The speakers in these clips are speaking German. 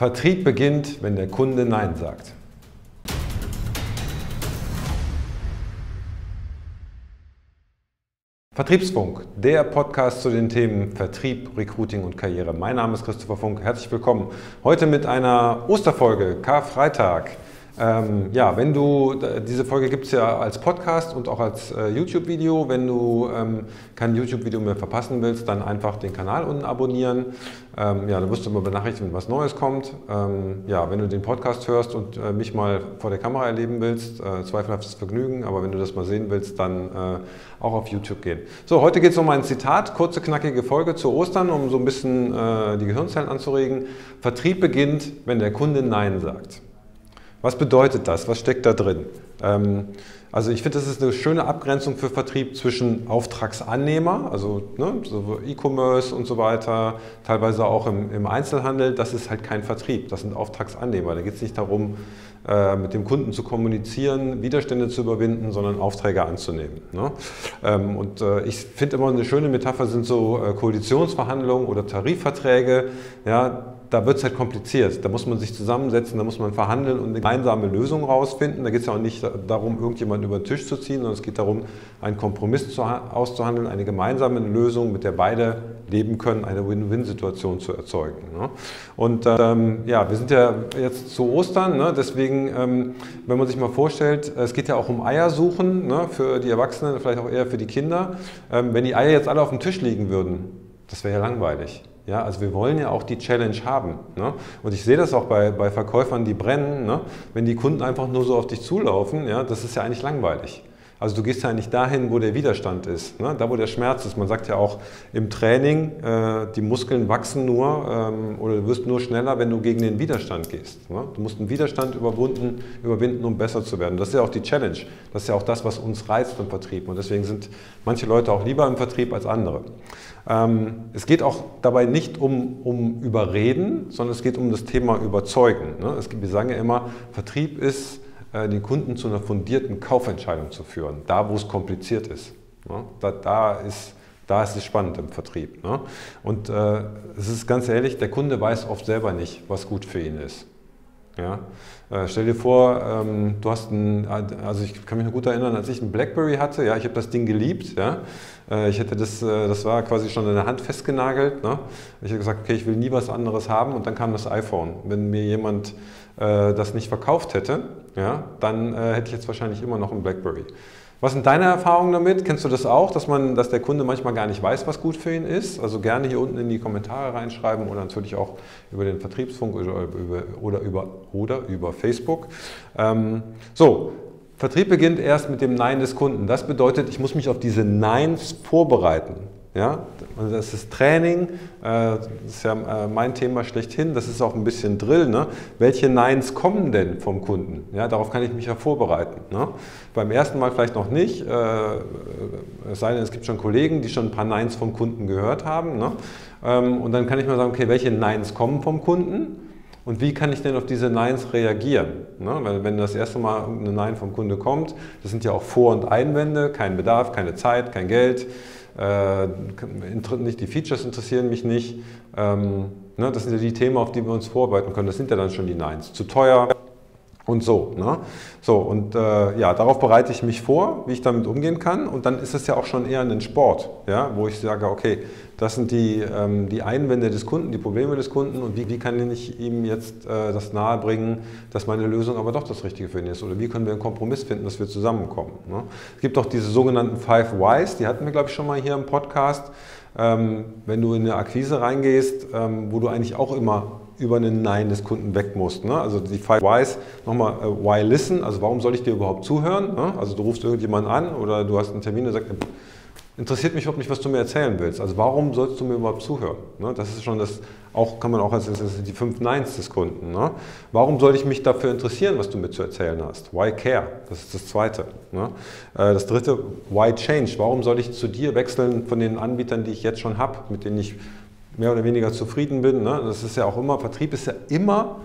Vertrieb beginnt, wenn der Kunde Nein sagt. Vertriebsfunk, der Podcast zu den Themen Vertrieb, Recruiting und Karriere. Mein Name ist Christopher Funk, herzlich willkommen. Heute mit einer Osterfolge, Karfreitag. Wenn du, diese Folge gibt es ja als Podcast und auch als YouTube-Video. Wenn du kein YouTube-Video mehr verpassen willst, dann einfach den Kanal unten abonnieren. Dann wirst du immer benachrichtigt, wenn was Neues kommt. Wenn du den Podcast hörst und mich mal vor der Kamera erleben willst, zweifelhaftes Vergnügen, aber wenn du das mal sehen willst, dann auch auf YouTube gehen. So, heute geht es um ein Zitat, kurze, knackige Folge zu Ostern, um so ein bisschen die Gehirnzellen anzuregen. Vertrieb beginnt, wenn der Kunde Nein sagt. Was bedeutet das? Was steckt da drin? Also ich finde, das ist eine schöne Abgrenzung für Vertrieb zwischen Auftragsannehmer, also so E-Commerce und so weiter, teilweise auch im Einzelhandel. Das ist halt kein Vertrieb, das sind Auftragsannehmer. Da geht es nicht darum, mit dem Kunden zu kommunizieren, Widerstände zu überwinden, sondern Aufträge anzunehmen. Ne? Ich finde immer eine schöne Metapher sind so Koalitionsverhandlungen oder Tarifverträge. Ja, da wird es halt kompliziert, da muss man sich zusammensetzen, da muss man verhandeln und eine gemeinsame Lösung rausfinden. Da geht es ja auch nicht darum, irgendjemanden über den Tisch zu ziehen, sondern es geht darum, einen Kompromiss auszuhandeln, eine gemeinsame Lösung, mit der beide leben können, eine Win-Win-Situation zu erzeugen. Ne? Und wir sind ja jetzt zu Ostern, ne? Deswegen, wenn man sich mal vorstellt, es geht ja auch um Eiersuchen, ne? Für die Erwachsenen, vielleicht auch eher für die Kinder. Wenn die Eier jetzt alle auf dem Tisch liegen würden, das wäre ja langweilig. Ja, also wir wollen ja auch die Challenge haben. Ne? Und ich sehe das auch bei Verkäufern, die brennen, ne? Wenn die Kunden einfach nur so auf dich zulaufen, ja, das ist ja eigentlich langweilig. Also du gehst ja nicht dahin, wo der Widerstand ist, ne? Da wo der Schmerz ist. Man sagt ja auch im Training, die Muskeln wachsen nur oder du wirst nur schneller, wenn du gegen den Widerstand gehst. Ne? Du musst einen Widerstand überwinden, um besser zu werden. Das ist ja auch die Challenge. Das ist ja auch das, was uns reizt im Vertrieb. Und deswegen sind manche Leute auch lieber im Vertrieb als andere. Es geht auch dabei nicht um Überreden, sondern es geht um das Thema Überzeugen. Ne? Wir sagen ja immer, Vertrieb ist, den Kunden zu einer fundierten Kaufentscheidung zu führen, da wo es kompliziert ist. Da ist es spannend im Vertrieb. Und es ist ganz ehrlich, der Kunde weiß oft selber nicht, was gut für ihn ist. Ja? Stell dir vor, du hast ich kann mich noch gut erinnern, als ich einen Blackberry hatte, ja, ich habe das Ding geliebt, ja? Ich hätte das war quasi schon in der Hand festgenagelt, ne? Ich habe gesagt, okay, ich will nie was anderes haben und dann kam das iPhone. Wenn mir jemand das nicht verkauft hätte, ja, dann hätte ich jetzt wahrscheinlich immer noch einen Blackberry. Was sind deine Erfahrungen damit? Kennst du das auch, dass der Kunde manchmal gar nicht weiß, was gut für ihn ist? Also gerne hier unten in die Kommentare reinschreiben oder natürlich auch über den Vertriebsfunk oder über Facebook. Vertrieb beginnt erst mit dem Nein des Kunden. Das bedeutet, ich muss mich auf diese Neins vorbereiten. Ja, das ist Training, das ist ja mein Thema schlechthin, das ist auch ein bisschen Drill. Ne? Welche Neins kommen denn vom Kunden? Ja, darauf kann ich mich ja vorbereiten. Ne? Beim ersten Mal vielleicht noch nicht, es sei denn, es gibt schon Kollegen, die schon ein paar Neins vom Kunden gehört haben. Ne? Und dann kann ich mal sagen, okay, welche Neins kommen vom Kunden? Und wie kann ich denn auf diese Neins reagieren? Ne? Weil wenn das erste Mal eine Nein vom Kunde kommt, das sind ja auch Vor- und Einwände, kein Bedarf, keine Zeit, kein Geld, die Features interessieren mich nicht. Das sind ja die Themen, auf die wir uns vorbereiten können. Das sind ja dann schon die Neins. Zu teuer und so. Ne? So und darauf bereite ich mich vor, wie ich damit umgehen kann. Und dann ist es ja auch schon eher ein Sport, ja? Wo ich sage, okay, das sind die Einwände des Kunden, die Probleme des Kunden und wie kann ich ihm jetzt das nahebringen, dass meine Lösung aber doch das Richtige für ihn ist oder wie können wir einen Kompromiss finden, dass wir zusammenkommen. Ne? Es gibt auch diese sogenannten Five Whys, die hatten wir glaube ich schon mal hier im Podcast, wenn du in eine Akquise reingehst, wo du eigentlich auch immer über einen Nein des Kunden weg musst. Ne? Also die Five Whys, nochmal Why Listen, also warum soll ich dir überhaupt zuhören? Ne? Also du rufst irgendjemanden an oder du hast einen Termin und sagst, interessiert mich überhaupt nicht, was du mir erzählen willst. Also warum sollst du mir überhaupt zuhören? Das ist schon kann man auch als die 5 Neins des Kunden. Warum soll ich mich dafür interessieren, was du mir zu erzählen hast? Why care? Das ist das Zweite. Das Dritte, why change? Warum soll ich zu dir wechseln von den Anbietern, die ich jetzt schon habe, mit denen ich mehr oder weniger zufrieden bin? Das ist ja auch immer, Vertrieb ist ja immer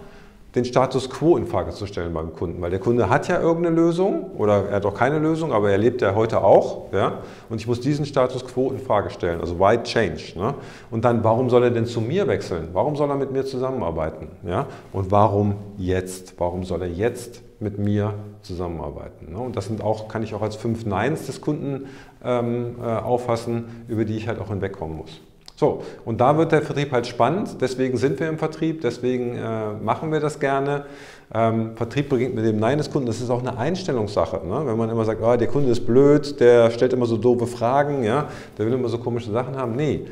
den Status quo in Frage zu stellen beim Kunden, weil der Kunde hat ja irgendeine Lösung oder er hat auch keine Lösung, aber er lebt ja heute auch, ja? Und ich muss diesen Status quo in Frage stellen, also why change, ne? Und dann, warum soll er denn zu mir wechseln? Warum soll er mit mir zusammenarbeiten? Ja? Und warum jetzt? Warum soll er jetzt mit mir zusammenarbeiten? Ne? Und das sind auch, kann ich auch als 5 Neins des Kunden auffassen, über die ich halt auch hinwegkommen muss. So, und da wird der Vertrieb halt spannend, deswegen sind wir im Vertrieb, deswegen machen wir das gerne. Vertrieb beginnt mit dem Nein des Kunden, das ist auch eine Einstellungssache, ne? Wenn man immer sagt, oh, der Kunde ist blöd, der stellt immer so doofe Fragen, ja? Der will immer so komische Sachen haben. Nee,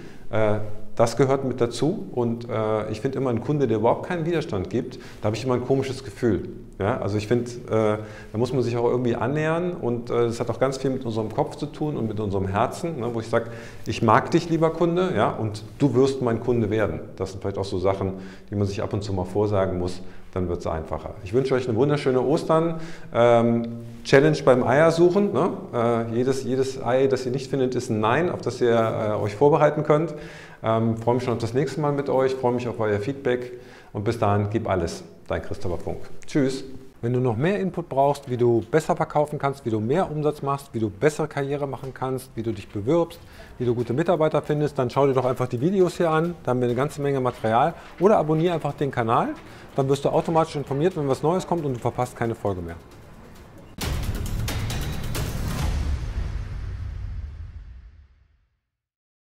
das gehört mit dazu und ich finde immer einen Kunde, der überhaupt keinen Widerstand gibt, da habe ich immer ein komisches Gefühl. Ja? Also ich finde, da muss man sich auch irgendwie annähern und das hat auch ganz viel mit unserem Kopf zu tun und mit unserem Herzen, ne? Wo ich sage, ich mag dich, lieber Kunde, ja? Und du wirst mein Kunde werden. Das sind vielleicht auch so Sachen, die man sich ab und zu mal vorsagen muss, dann wird es einfacher. Ich wünsche euch eine wunderschöne Ostern. Challenge beim Eiersuchen. Ne? Jedes Ei, das ihr nicht findet, ist ein Nein, auf das ihr euch vorbereiten könnt. Freue mich schon auf das nächste Mal mit euch, freue mich auf euer Feedback und bis dahin, gib alles. Dein Christopher Funk. Tschüss. Wenn du noch mehr Input brauchst, wie du besser verkaufen kannst, wie du mehr Umsatz machst, wie du bessere Karriere machen kannst, wie du dich bewirbst, wie du gute Mitarbeiter findest, dann schau dir doch einfach die Videos hier an, da haben wir eine ganze Menge Material, oder abonniere einfach den Kanal, dann wirst du automatisch informiert, wenn was Neues kommt und du verpasst keine Folge mehr.